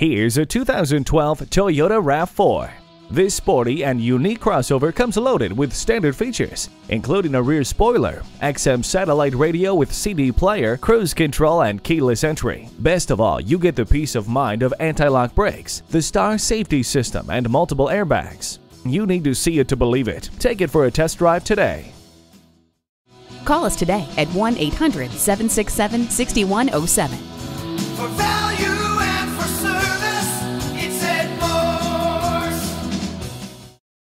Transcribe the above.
Here's a 2012 Toyota RAV4. This sporty and unique crossover comes loaded with standard features, including a rear spoiler, XM satellite radio with CD player, cruise control, and keyless entry. Best of all, you get the peace of mind of anti-lock brakes, the Star Safety System, and multiple airbags. You need to see it to believe it. Take it for a test drive today. Call us today at 1-800-767-6107.